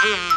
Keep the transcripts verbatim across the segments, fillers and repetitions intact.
Cocomelon!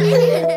Yeah.